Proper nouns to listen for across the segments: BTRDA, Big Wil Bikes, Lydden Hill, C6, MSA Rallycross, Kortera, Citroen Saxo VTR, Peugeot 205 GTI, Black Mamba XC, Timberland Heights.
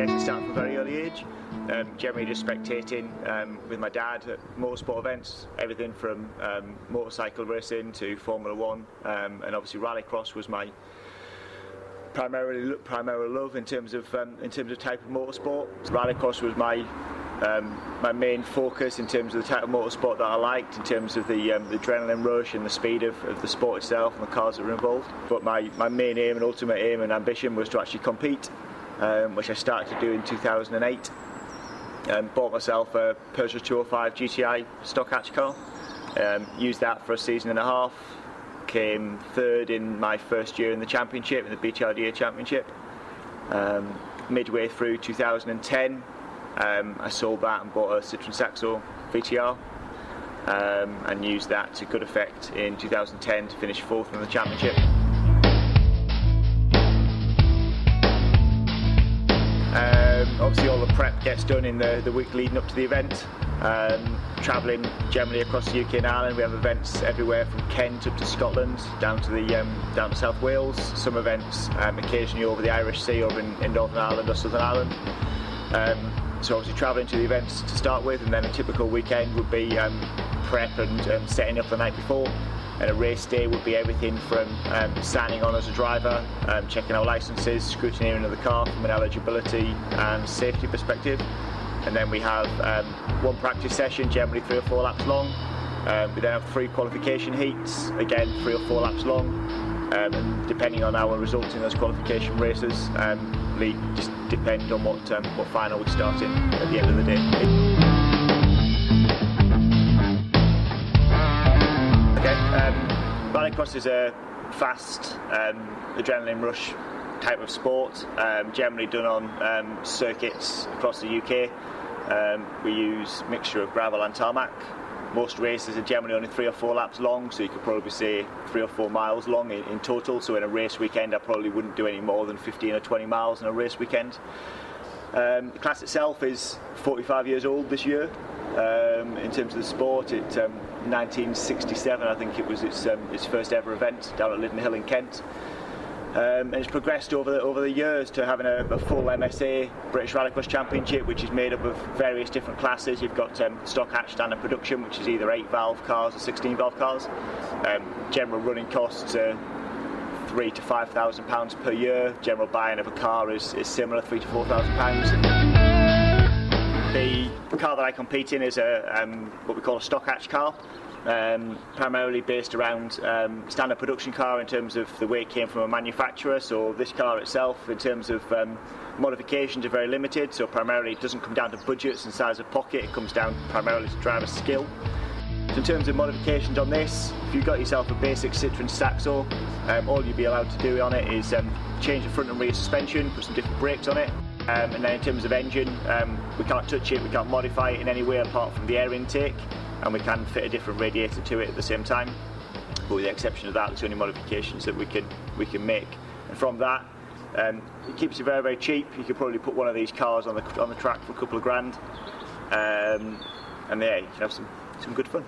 racing started from a very early age. Generally just spectating with my dad at motorsport events, everything from motorcycle racing to Formula One, and obviously rallycross was my primary love in terms of type of motorsport. Rallycross was my my main focus in terms of the type of motorsport that I liked, in terms of the adrenaline rush and the speed of the sport itself and the cars that were involved. But my main aim and ultimate aim and ambition was to actually compete, which I started to do in 2008. Bought myself a Peugeot 205 GTI stock hatch car, used that for a season and a half, came third in my first year in the championship, in the BTRDA championship. Midway through 2010, I sold that and bought a Citroen Saxo VTR, and used that to good effect in 2010 to finish fourth in the championship. Obviously all the prep gets done in the week leading up to the event. Travelling generally across the UK and Ireland, we have events everywhere from Kent up to Scotland, down to South Wales. Some events occasionally over the Irish Sea, over in Northern Ireland or Southern Ireland. So obviously travelling to the events to start with, and then a typical weekend would be prep and setting up the night before, and a race day would be everything from signing on as a driver, checking our licences, scrutineering of the car from an eligibility and safety perspective, and then we have one practice session, generally 3 or 4 laps long. We then have 3 qualification heats, again 3 or 4 laps long, and depending on our results in those qualification races, they just depend on what final we start in at the end of the day. Rallycross is a fast, adrenaline rush type of sport, generally done on circuits across the UK. We use a mixture of gravel and tarmac. Most races are generally only 3 or 4 laps long, so you could probably say 3 or 4 miles long in total. So in a race weekend I probably wouldn't do any more than 15 or 20 miles in a race weekend. The class itself is 45 years old this year. In terms of the sport, it 1967 I think it was its first ever event down at Lydden Hill in Kent, and it's progressed over the years to having a full MSA British Rallycross Championship, which is made up of various different classes. You've got stock hatch standard production, which is either 8-valve cars or 16-valve cars. General running costs are £3,000 to £5,000 per year. General buying of a car is similar, £3,000 to £4,000. The car that I compete in is a what we call a stock hatch car, primarily based around standard production car in terms of the way it came from a manufacturer. So this car itself, in terms of modifications, are very limited. So primarily it doesn't come down to budgets and size of pocket, it comes down primarily to driver skill. So in terms of modifications on this, if you've got yourself a basic Citroen Saxo, all you'll be allowed to do on it is change the front and rear suspension, put some different brakes on it. And then in terms of engine, we can't touch it, we can't modify it in any way apart from the air intake, and we can fit a different radiator to it at the same time. But with the exception of that, it's only modifications that we can make. And from that, it keeps you very, very cheap. You could probably put one of these cars on the track for a couple of grand, and yeah, you can have some good fun.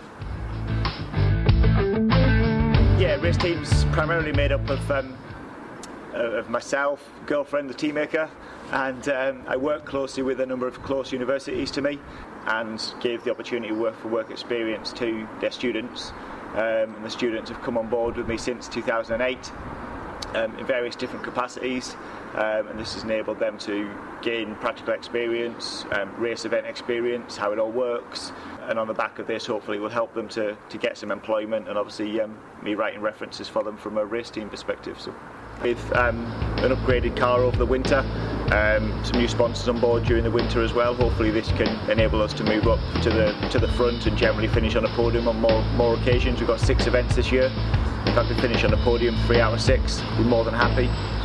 Yeah, race team's primarily made up of myself, girlfriend, the tea maker, and I work closely with a number of close universities to me and gave the opportunity for work experience to their students, and the students have come on board with me since 2008 in various different capacities, and this has enabled them to gain practical experience, race event experience, how it all works, and on the back of this hopefully will help them to get some employment, and obviously me writing references for them from a race team perspective. So with an upgraded car over the winter, some new sponsors on board during the winter as well. Hopefully this can enable us to move up to the front and generally finish on a podium on more occasions. We've got 6 events this year. If I could finish on a podium 3 out of 6, we're more than happy.